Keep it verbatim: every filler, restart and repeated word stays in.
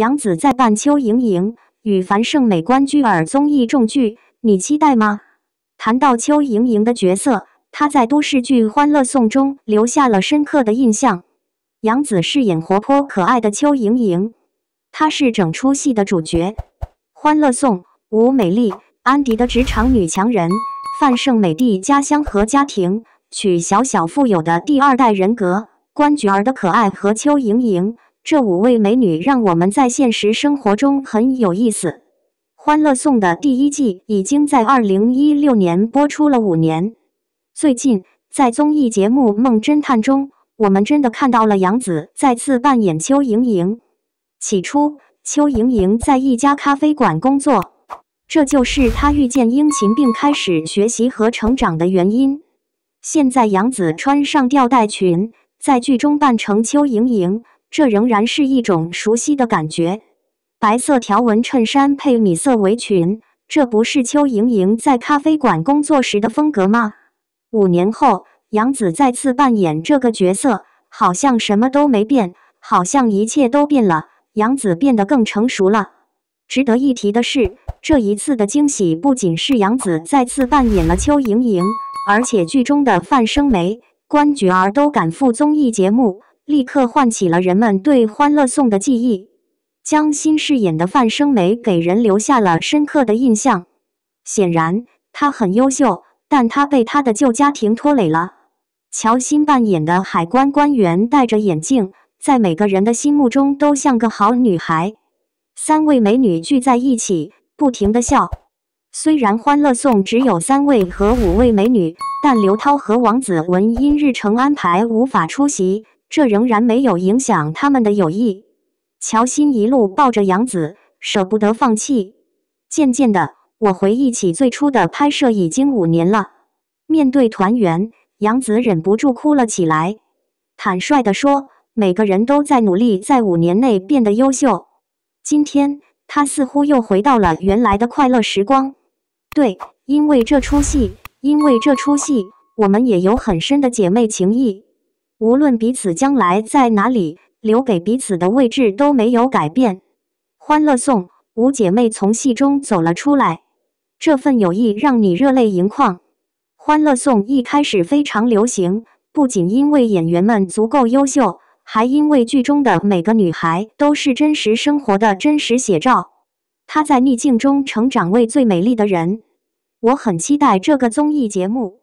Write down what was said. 杨紫在扮邱莹莹，与樊胜美官居尔综艺重聚，你期待吗？谈到邱莹莹的角色，她在都市剧《欢乐颂》中留下了深刻的印象。杨紫饰演活泼可爱的邱莹莹，她是整出戏的主角。《欢乐颂》吴美丽、安迪的职场女强人，樊胜美的家乡和家庭，曲小小富有的第二代人格，关菊儿的可爱和邱莹莹，这五位美女让我们在现实生活中很有意思。《欢乐颂》的第一季已经在二零一六年播出了五年。最近，在综艺节目《梦侦探》中，我们真的看到了杨紫再次扮演邱莹莹。起初，邱莹莹在一家咖啡馆工作，这就是她遇见殷勤并开始学习和成长的原因。现在，杨紫穿上吊带裙，在剧中扮成邱莹莹，这仍然是一种熟悉的感觉。白色条纹衬衫配米色围裙，这不是邱莹莹在咖啡馆工作时的风格吗？五年后，杨紫再次扮演这个角色，好像什么都没变，好像一切都变了。杨紫变得更成熟了。值得一提的是，这一次的惊喜不仅是杨紫再次扮演了邱莹莹，而且剧中的樊胜美、关菊儿都赶赴综艺节目，立刻唤起了人们对《欢乐颂》的记忆。江欣饰演的樊胜美给人留下了深刻的印象。显然，她很优秀，但她被她的旧家庭拖累了。乔欣扮演的海关官员戴着眼镜，在每个人的心目中都像个好女孩。三位美女聚在一起，不停地笑。虽然《欢乐颂》只有三位和五位美女，但刘涛和王子文因日程安排无法出席，这仍然没有影响他们的友谊。乔欣一路抱着杨紫，舍不得放弃。渐渐的，我回忆起最初的拍摄已经五年了。面对团圆，杨紫忍不住哭了起来。坦率地说，每个人都在努力在五年内变得优秀。今天，她似乎又回到了原来的快乐时光。对，因为这出戏，因为这出戏，我们也有很深的姐妹情谊。无论彼此将来在哪里，留给彼此的位置都没有改变。《欢乐颂》五姐妹从戏中走了出来，这份友谊让你热泪盈眶。《欢乐颂》一开始非常流行，不仅因为演员们足够优秀，还因为剧中的每个女孩都是真实生活的真实写照，她在逆境中成长为最美丽的人。我很期待这个综艺节目。